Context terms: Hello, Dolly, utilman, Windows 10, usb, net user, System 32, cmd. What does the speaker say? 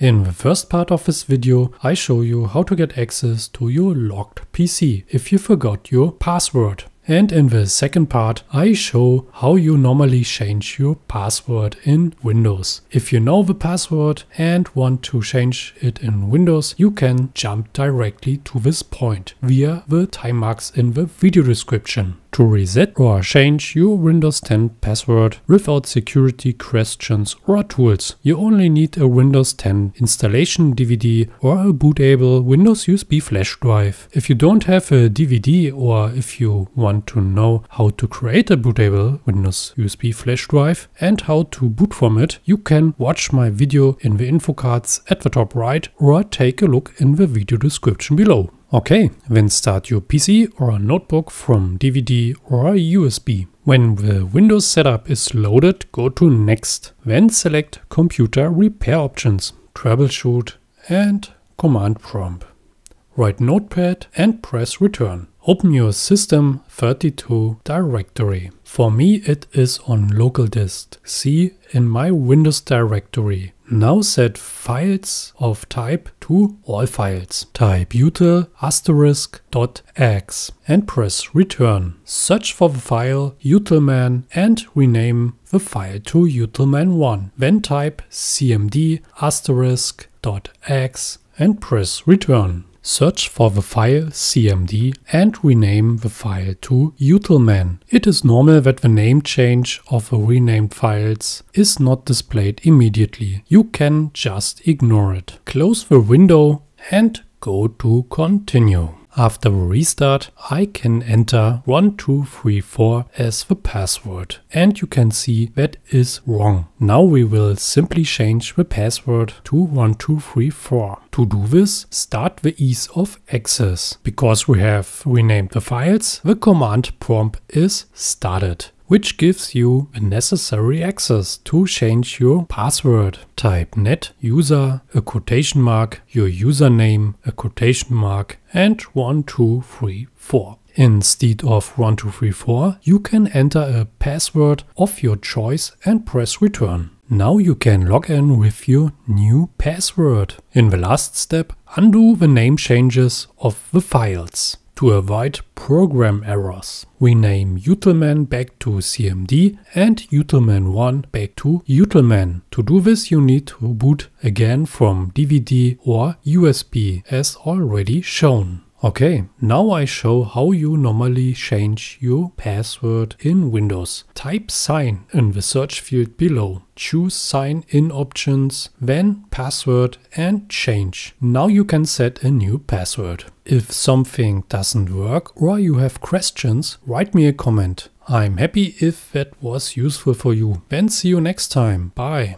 In the first part of this video, I show you how to get access to your locked PC if you forgot your password. And in the second part, I show how you normally change your password in Windows. If you know the password and want to change it in Windows, you can jump directly to this point via the time marks in the video description. To reset or change your Windows 10 password without security questions or tools. You only need a Windows 10 installation DVD or a bootable Windows USB flash drive. If you don't have a DVD or if you want to know how to create a bootable Windows USB flash drive and how to boot from it, you can watch my video in the info cards at the top right or take a look in the video description below. Okay, then start your PC or a notebook from DVD or USB. When the Windows setup is loaded, go to Next. Then select Computer Repair Options, Troubleshoot and Command Prompt. Write Notepad and press Return. Open your System 32 directory. For me it is on local disk. See in my Windows directory. Now set files of type to all files. Type util *.exe and press return. Search for the file utilman and rename the file to utilman1. Then type cmd *.exe and press return. Search for the file cmd and rename the file to utilman. It is normal that the name change of the renamed files is not displayed immediately. You can just ignore it. Close the window and go to continue. After the restart, I can enter 1234 as the password and you can see that is wrong. Now we will simply change the password to 1234. To do this, start the ease of access. Because we have renamed the files, the command prompt is started, which gives you the necessary access to change your password. Type net user, a quotation mark, your username, a quotation mark and 1234. Instead of 1234, you can enter a password of your choice and press return. Now you can log in with your new password. In the last step, undo the name changes of the files. To avoid program errors, rename utilman back to cmd and utilman1 back to utilman. To do this, you need to boot again from DVD or USB as already shown. Okay, now I show how you normally change your password in Windows. Type sign in the search field below. Choose sign in options, then password and change. Now you can set a new password. If something doesn't work or you have questions, write me a comment. I'm happy if that was useful for you. Then see you next time. Bye.